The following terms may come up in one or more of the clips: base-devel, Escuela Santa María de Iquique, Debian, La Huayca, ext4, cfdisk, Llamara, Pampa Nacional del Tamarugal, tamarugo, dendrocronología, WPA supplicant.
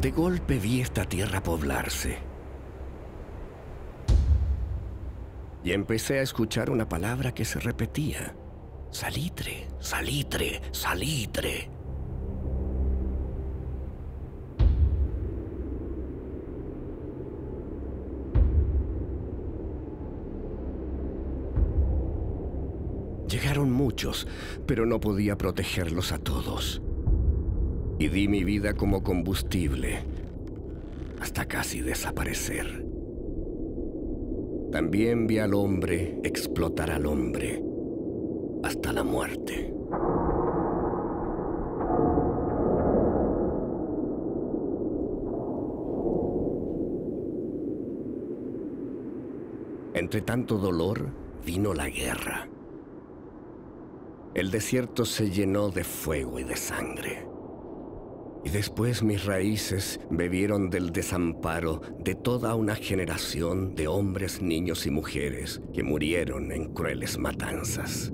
De golpe vi esta tierra poblarse. Y empecé a escuchar una palabra que se repetía. Salitre, salitre, salitre. Llegaron muchos, pero no podía protegerlos a todos. Y di mi vida como combustible, hasta casi desaparecer. También vi al hombre explotar al hombre, hasta la muerte. Entre tanto dolor, vino la guerra. El desierto se llenó de fuego y de sangre. Y después mis raíces bebieron del desamparo de toda una generación de hombres, niños y mujeres que murieron en crueles matanzas.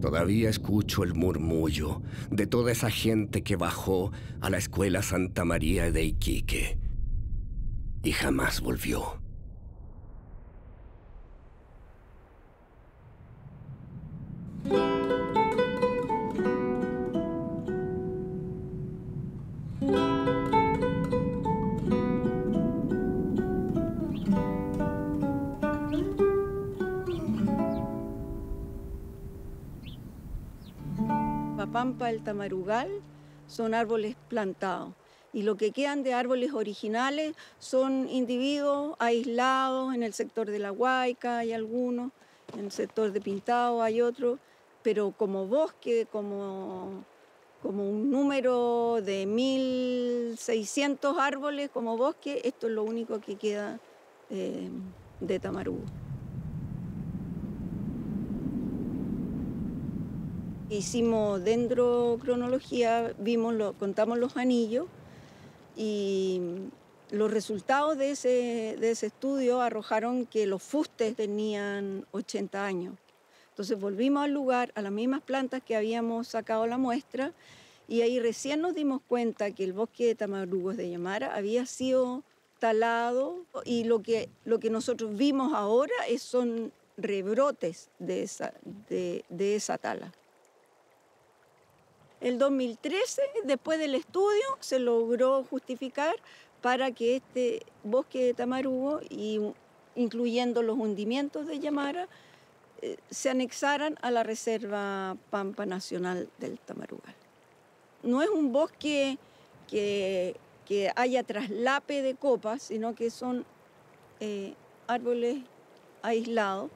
Todavía escucho el murmullo de toda esa gente que bajó a la Escuela Santa María de Iquique y jamás volvió. Pampa del Tamarugal son árboles plantados y lo que quedan de árboles originales son individuos aislados en el sector de La Huayca, hay algunos, en el sector de Pintado hay otros, pero como bosque, como un número de 1.600 árboles como bosque, esto es lo único que queda de Tamarugo. Hicimos dendrocronología, contamos los anillos y los resultados de ese estudio arrojaron que los fustes tenían 80 años. Entonces volvimos al lugar, a las mismas plantas que habíamos sacado la muestra y ahí recién nos dimos cuenta que el bosque de tamarugos de Llamara había sido talado y lo que nosotros vimos ahora son rebrotes de esa tala. El 2013, después del estudio, se logró justificar para que este bosque de tamarugo, incluyendo los hundimientos de Llamara, se anexaran a la Reserva Pampa Nacional del Tamarugal. No es un bosque que haya traslape de copas, sino que son árboles aislados.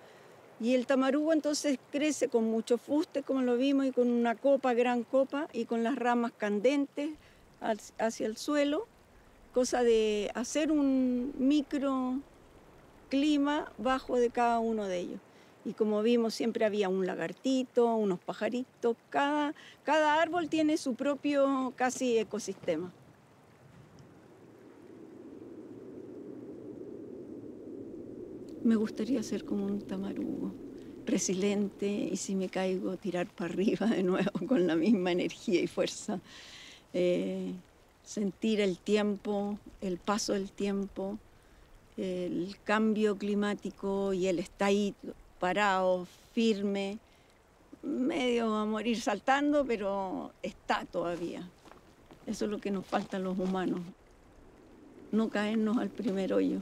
Y el tamarugo entonces crece con mucho fuste, como lo vimos, y con una copa, gran copa, y con las ramas candentes hacia el suelo, cosa de hacer un microclima bajo de cada uno de ellos. Y como vimos, siempre había un lagartito, unos pajaritos, cada árbol tiene su propio casi ecosistema. Me gustaría ser como un tamarugo, resiliente y si me caigo tirar para arriba de nuevo con la misma energía y fuerza. Sentir el tiempo, el paso del tiempo, el cambio climático y él está ahí parado, firme, medio a morir saltando, pero está todavía. Eso es lo que nos falta a los humanos, no caernos al primer hoyo.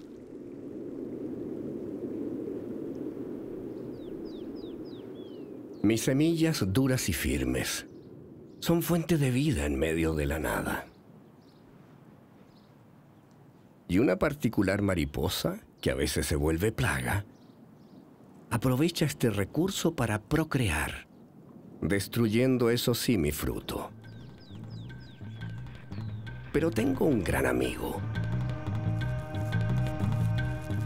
Mis semillas duras y firmes son fuente de vida en medio de la nada. Y una particular mariposa, que a veces se vuelve plaga, aprovecha este recurso para procrear, destruyendo eso sí mi fruto. Pero tengo un gran amigo,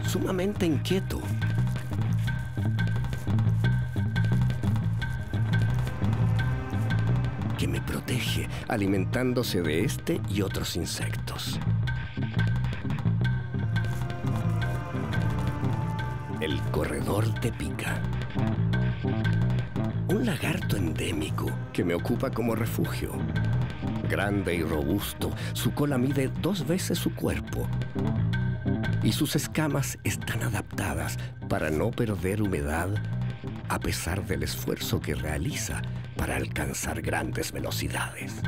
sumamente inquieto. Que me protege, alimentándose de este y otros insectos. El corredor de pica. Un lagarto endémico que me ocupa como refugio, grande y robusto. Su cola mide 2 veces su cuerpo. Y sus escamas están adaptadas para no perder humedad a pesar del esfuerzo que realiza para alcanzar grandes velocidades.